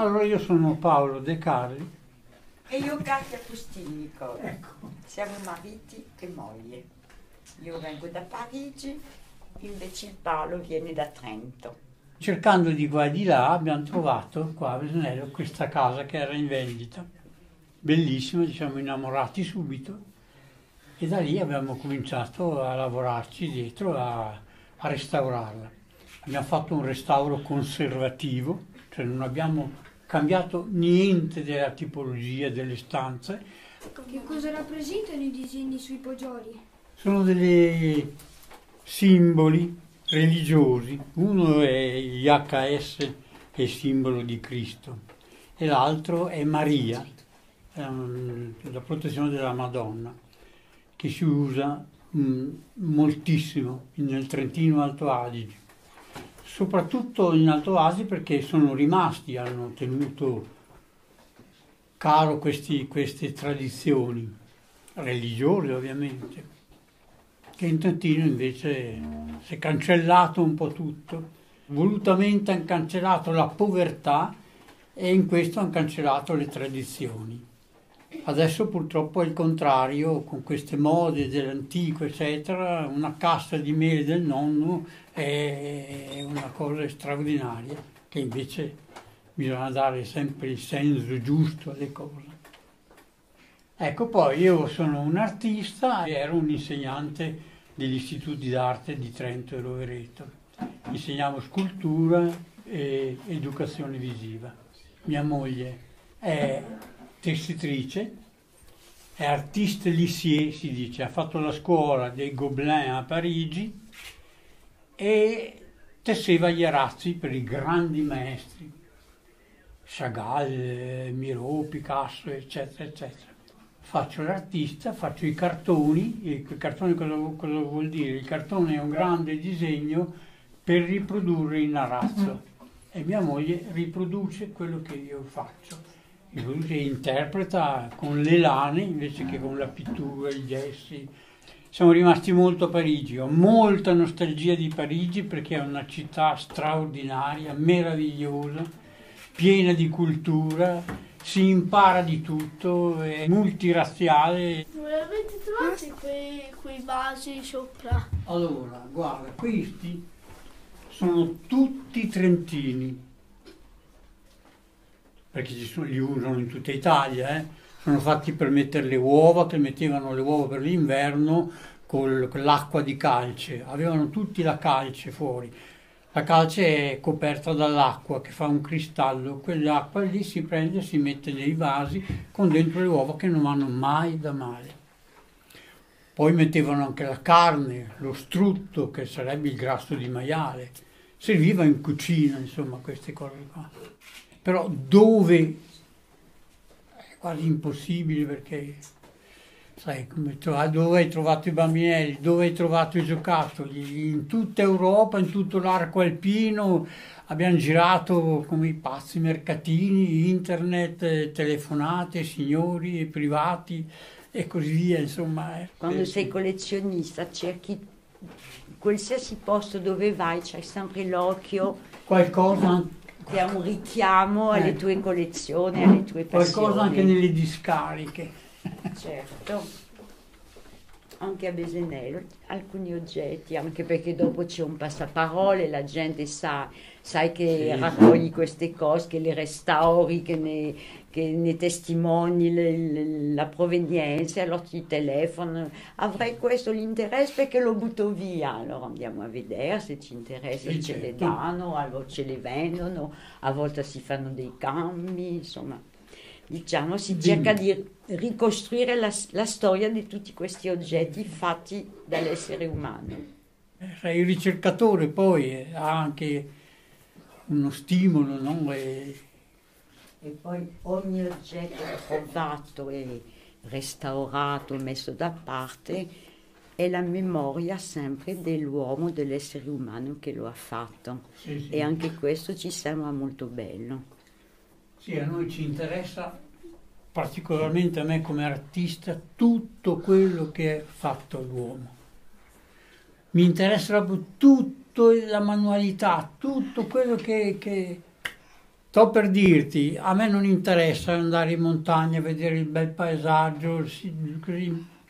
Allora io sono Paolo De Carli. E io Katia Pustinico. Ecco. Siamo mariti e moglie. Io vengo da Parigi, invece il Paolo viene da Trento. Cercando di qua e di là abbiamo trovato qua a Vesanello questa casa che era in vendita. Bellissima, ci siamo innamorati subito. E da lì abbiamo cominciato a lavorarci dietro, a restaurarla. Abbiamo fatto un restauro conservativo, cioè non abbiamo cambiato niente della tipologia delle stanze. Che cosa rappresentano i disegni sui poggioli? Sono dei simboli religiosi. Uno è IHS, che è simbolo di Cristo, e l'altro è Maria, la protezione della Madonna, che si usa moltissimo nel Trentino Alto Adige, soprattutto in Alto Adige perché sono rimasti, hanno tenuto caro queste tradizioni religiose ovviamente, che in Trentino invece si è cancellato un po' tutto, volutamente hanno cancellato la povertà e in questo hanno cancellato le tradizioni. Adesso purtroppo è il contrario, con queste mode dell'antico eccetera, una cassa di mele del nonno è una cosa straordinaria, che invece bisogna dare sempre il senso giusto alle cose. Ecco, poi io sono un artista e ero un insegnante degli istituti d'arte di Trento e Rovereto. Insegnavo scultura e educazione visiva. Mia moglie è tessitrice, è artiste lycée, si dice, ha fatto la scuola dei Gobelins a Parigi e tesseva gli arazzi per i grandi maestri, Chagall, Miró, Picasso, eccetera, eccetera. Faccio l'artista, faccio i cartoni, e il cartone cosa vuol dire? Il cartone è un grande disegno per riprodurre in arazzo e mia moglie riproduce quello che io faccio. Lui interpreta con le lane invece che con la pittura, i gessi. Siamo rimasti molto a Parigi, ho molta nostalgia di Parigi perché è una città straordinaria, meravigliosa, piena di cultura, si impara di tutto, è multiraziale. Dove avete trovato quei vasi sopra? Allora, guarda, questi sono tutti trentini, perché li usano in tutta Italia, eh? Sono fatti per mettere le uova, che mettevano le uova per l'inverno con l'acqua di calce, avevano tutti la calce fuori. La calce è coperta dall'acqua che fa un cristallo, quell'acqua lì si prende e si mette nei vasi con dentro le uova che non vanno mai da male. Poi mettevano anche la carne, lo strutto che sarebbe il grasso di maiale, serviva in cucina, insomma, queste cose qua. Però dove è quasi impossibile perché sai come dove hai trovato i bambinelli, dove hai trovato i giocattoli, in tutta Europa, in tutto l'arco alpino, abbiamo girato come i pazzi mercatini, internet, telefonate, signori, privati e così via, insomma. Quando sei collezionista cerchi qualsiasi posto dove vai, c'hai sempre l'occhio. Qualcosa che è un richiamo alle tue collezioni, alle tue passioni. Qualcosa anche nelle discariche. Certo, anche a Vesanello, alcuni oggetti, anche perché dopo c'è un passaparole, la gente sai che sì, raccogli queste cose, che le restauri, che ne testimoni la provenienza, allora ti telefonano, avrei questo, l'interesse perché lo butto via, allora andiamo a vedere se ci interessa, sì, ce certo. Le danno, allora ce le vendono, a volte si fanno dei cambi, insomma, diciamo si cerca di ricostruire la storia di tutti questi oggetti fatti dall'essere umano. Il ricercatore poi ha anche uno stimolo, no? E poi ogni oggetto trovato e restaurato, messo da parte, è la memoria sempre dell'uomo, dell'essere umano che lo ha fatto. Sì, sì. E anche questo ci sembra molto bello. Sì, a noi ci interessa, particolarmente a me come artista, tutto quello che è fatto l'uomo. Mi interessa proprio tutta la manualità, tutto quello che Sto per dirti, a me non interessa andare in montagna a vedere il bel paesaggio, così.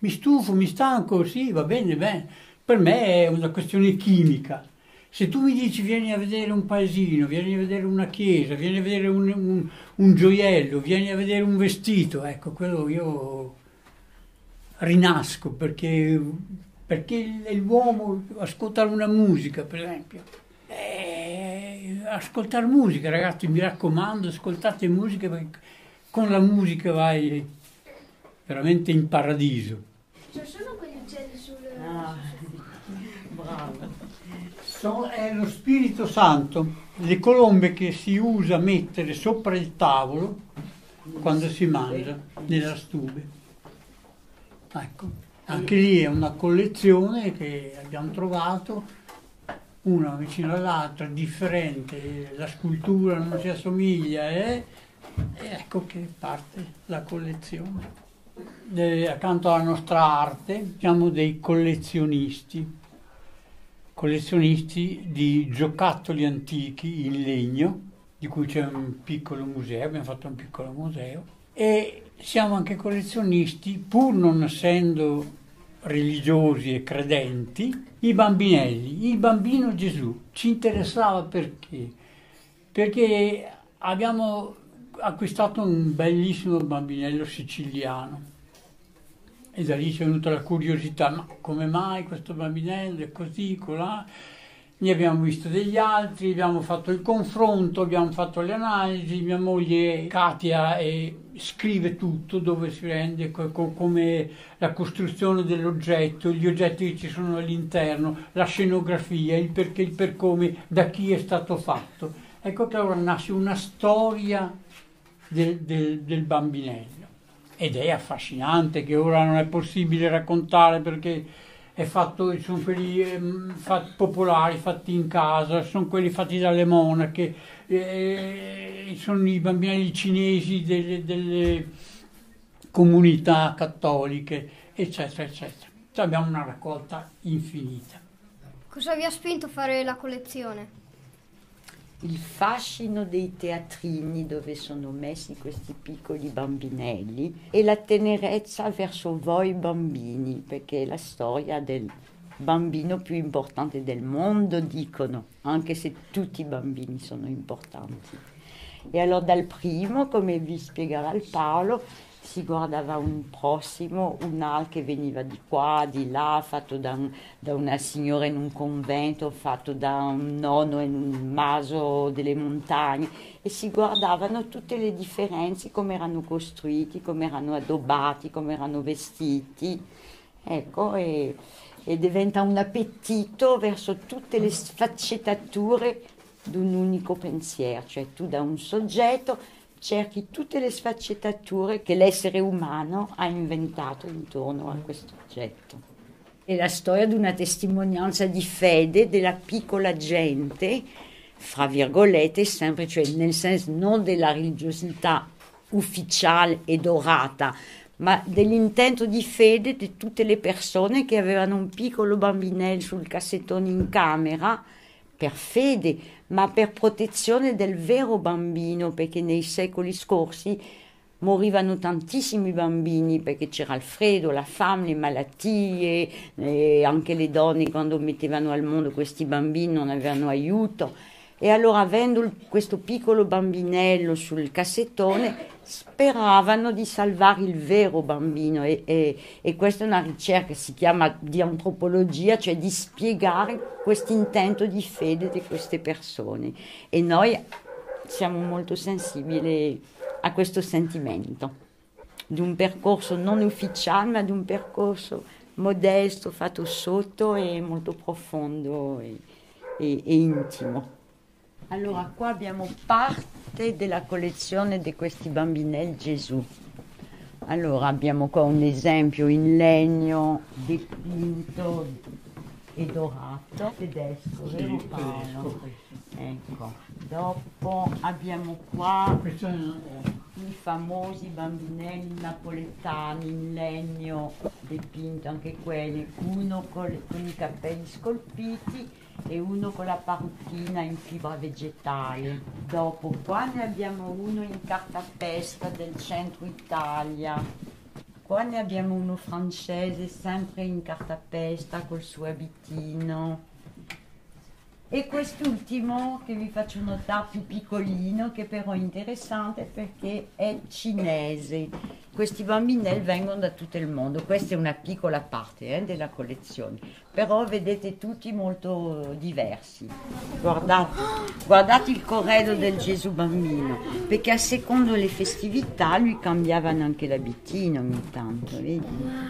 Mi stufo, mi stanco, sì, va bene, bene. Per me è una questione chimica. Se tu mi dici vieni a vedere un paesino, vieni a vedere una chiesa, vieni a vedere un gioiello, vieni a vedere un vestito, ecco, quello io rinasco, perché l'uomo ascoltare una musica, per esempio. Ascoltare musica, ragazzi, mi raccomando, ascoltate musica, perché con la musica vai veramente in paradiso. Ci sono quegli uccelli sul... Ah, bravo. È lo Spirito Santo, le colombe che si usa mettere sopra il tavolo quando si mangia, nella stube. Ecco, anche lì è una collezione che abbiamo trovato, una vicino all'altra, differente, la scultura non si assomiglia, e ecco che parte la collezione. Accanto alla nostra arte siamo dei collezionisti di giocattoli antichi in legno, di cui c'è un piccolo museo, abbiamo fatto un piccolo museo, e siamo anche collezionisti, pur non essendo religiosi e credenti, i bambinelli, il bambino Gesù. Ci interessava perché? Perché abbiamo acquistato un bellissimo bambinello siciliano. E da lì c'è venuta la curiosità, ma come mai questo bambinello è così, colà? Ne abbiamo visto degli altri, abbiamo fatto il confronto, abbiamo fatto le analisi, mia moglie Katia scrive tutto, dove si rende, come la costruzione dell'oggetto, gli oggetti che ci sono all'interno, la scenografia, il perché, il per come, da chi è stato fatto. Ecco che allora nasce una storia del bambinello. Ed è affascinante, che ora non è possibile raccontare perché è fatto, sono quelli popolari fatti in casa, sono quelli fatti dalle monache, sono i bambinelli cinesi delle comunità cattoliche, eccetera, eccetera. Cioè abbiamo una raccolta infinita. Cosa vi ha spinto a fare la collezione? Il fascino dei teatrini dove sono messi questi piccoli bambinelli e la tenerezza verso voi bambini, perché è la storia del bambino più importante del mondo, dicono, anche se tutti i bambini sono importanti. E allora dal primo, come vi spiegherà il Paolo, si guardava un prossimo, un altro che veniva di qua, di là, fatto da una signora in un convento, fatto da un nonno in un maso delle montagne, e si guardavano tutte le differenze, come erano costruiti, come erano addobbati, come erano vestiti, ecco, e diventa un appetito verso tutte le sfaccettature di un unico pensiero, cioè tu da un soggetto cerchi tutte le sfaccettature che l'essere umano ha inventato intorno a questo oggetto. È la storia di una testimonianza di fede della piccola gente, fra virgolette, sempre, cioè nel senso non della religiosità ufficiale ed orata, ma dell'intento di fede di tutte le persone che avevano un piccolo bambinello sul cassettone in camera, per fede, ma per protezione del vero bambino, perché nei secoli scorsi morivano tantissimi bambini, perché c'era il freddo, la fame, le malattie, e anche le donne quando mettevano al mondo questi bambini non avevano aiuto. E allora avendo questo piccolo bambinello sul cassettone speravano di salvare il vero bambino, e questa è una ricerca, si chiama di antropologia, cioè di spiegare questo intento di fede di queste persone, e noi siamo molto sensibili a questo sentimento di un percorso non ufficiale, ma di un percorso modesto, fatto sotto e molto profondo e intimo. Allora, qua abbiamo parte della collezione di questi bambinelli Gesù. Allora, abbiamo qua un esempio in legno dipinto e dorato, tedesco, vero Paolo? Ecco. Dopo abbiamo qua i famosi bambinelli napoletani in legno, dipinto anche quelli, uno con i capelli scolpiti, e uno con la parrucchina in fibra vegetale. Dopo qua ne abbiamo uno in cartapesta del centro Italia. Qua ne abbiamo uno francese sempre in cartapesta col suo abitino. E quest'ultimo che vi faccio notare più piccolino, che però è interessante perché è cinese. Questi bambinelli vengono da tutto il mondo, questa è una piccola parte della collezione, però vedete tutti molto diversi. Guardate il corredo del Gesù bambino, perché a secondo le festività lui cambiavano anche l'abitino ogni tanto, vedi?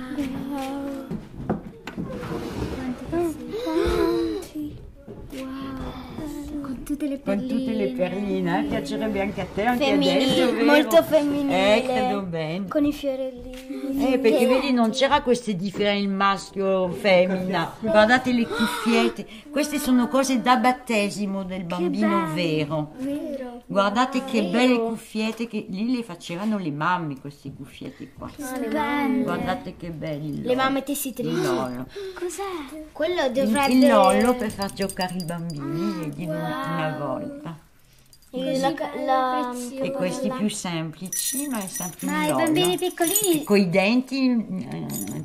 Con tutte le perline, piacerebbe anche a te, anche adesso, vero? Molto femminile, credo bene. Con i fiorellini. Perché vedi, non c'era queste differenze, il maschio, femmina. Guardate le cuffiette, queste sono cose da battesimo del bambino vero. Guardate che belle cuffiette, che lì le facevano le mamme, queste cuffiette qua. Guardate che belle. Le mamme tessitrici. Il lollo. Cos'è? Quello dovrebbe... Il lollo per far giocare i bambini e dire una volta. E questi più semplici, ma è sempre un lollo. Ma i bambini piccolini... Con i denti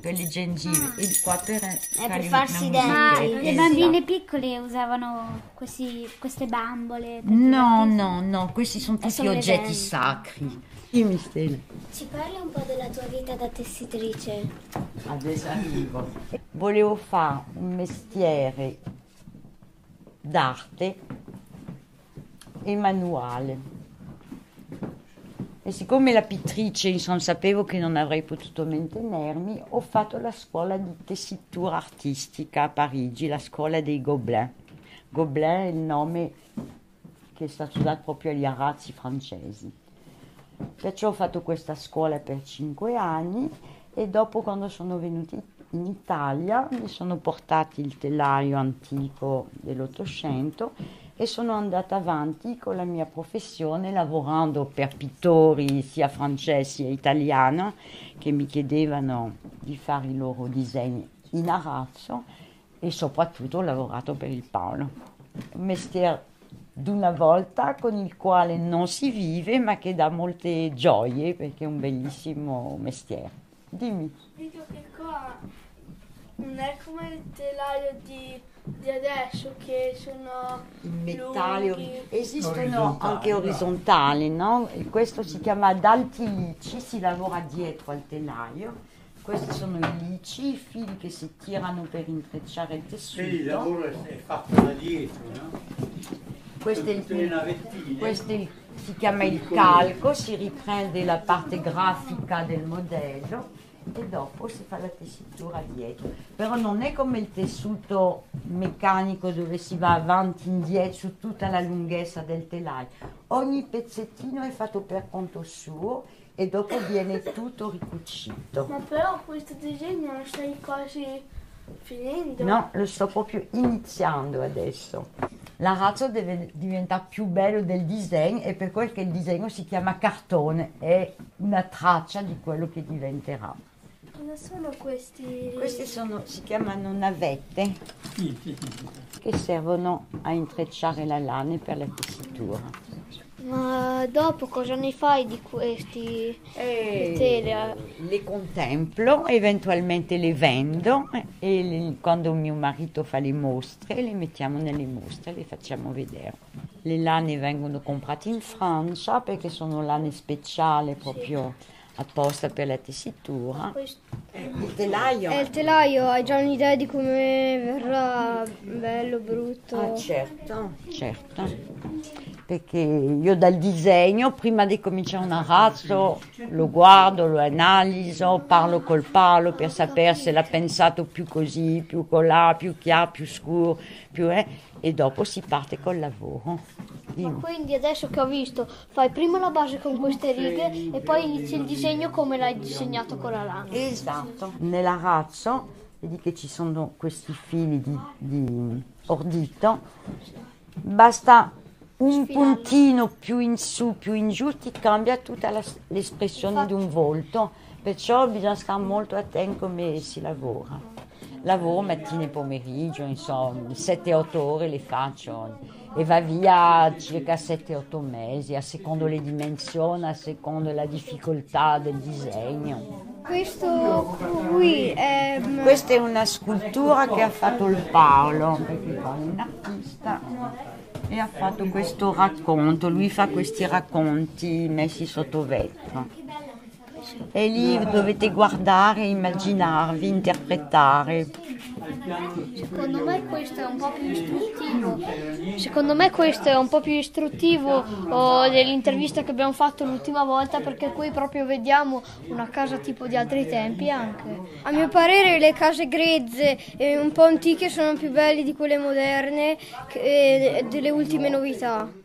per le gengive. E qua per farsi i denti. Ma le bambine piccole usavano queste bambole? No, no, no, questi sono tutti oggetti sacri. Dimmi, Stella. Ci parli un po' della tua vita da tessitrice? Adesso arrivo. Volevo fare un mestiere d'arte e manuale, e siccome la pittrice sapevo che non avrei potuto mantenermi, ho fatto la scuola di tessitura artistica a Parigi, la scuola dei Gobelins. Gobelins è il nome che è stato dato proprio agli arazzi francesi. Perciò ho fatto questa scuola per 5 anni e dopo, quando sono venuti in Italia, mi sono portati il telaio antico dell'Ottocento e sono andata avanti con la mia professione, lavorando per pittori sia francesi che italiani che mi chiedevano di fare i loro disegni in arazzo, e soprattutto ho lavorato per il Paolo. Un mestiere d'una volta con il quale non si vive, ma che dà molte gioie perché è un bellissimo mestiere. Dimmi. Vedo che qua non è come il telaio di adesso, che sono metalli. Esistono anche orizzontali, no? E questo si chiama d'alti lici, si lavora dietro al telaio. Questi sono i lici, i fili che si tirano per intrecciare il tessuto. Il lavoro è fatto da dietro, no? Questo si chiama il calco, si riprende la parte grafica del modello e dopo si fa la tessitura dietro. Però non è come il tessuto meccanico dove si va avanti e indietro su tutta la lunghezza del telaio. Ogni pezzettino è fatto per conto suo e dopo viene tutto ricucito. Ma però questo disegno non stai quasi... finendo? No, lo sto proprio iniziando adesso. L'arazzo deve diventare più bello del disegno, e per quel che il disegno si chiama cartone, è una traccia di quello che diventerà. Cosa sono questi? Questi si chiamano navette, che servono a intrecciare la lana per la tessitura. Ma dopo cosa ne fai di questi tele? Le contemplo, eventualmente le vendo, e quando mio marito fa le mostre, le mettiamo nelle mostre, le facciamo vedere. Le lane vengono comprate in Francia perché sono lane speciali proprio apposta per la tessitura. Il telaio. È il telaio, hai già un'idea di come verrà, bello, brutto? Ah, certo, certo. Perché io dal disegno, prima di cominciare un arazzo, lo guardo, lo analizzo, parlo col Paolo per sapere se l'ha pensato più così, più colà, più chiaro, più scuro, più e dopo si parte col lavoro. Ma quindi adesso che ho visto, fai prima la base con queste righe e poi inizi il disegno come l'hai disegnato con la lana. Esatto. Nell'arazzo, vedi che ci sono questi fili di ordito, basta un puntino più in su, più in giù, ti cambia tutta l'espressione di un volto, perciò bisogna stare molto attenti come si lavora. lavoro mattina e pomeriggio, insomma, 7-8 ore le faccio e va via circa 7-8 mesi, a secondo le dimensioni, a secondo la difficoltà del disegno. Questo qui è... Questa è una scultura che ha fatto il Paolo, perché Paolo è un artista e ha fatto questo racconto, lui fa questi racconti messi sotto vetro. E lì dovete guardare, immaginarvi, interpretare. Secondo me questo è un po' più istruttivo. Secondo me questo è un po' più istruttivo dell'intervista che abbiamo fatto l'ultima volta, perché qui proprio vediamo una casa tipo di altri tempi anche. A mio parere le case grezze e un po' antiche sono più belle di quelle moderne e delle ultime novità.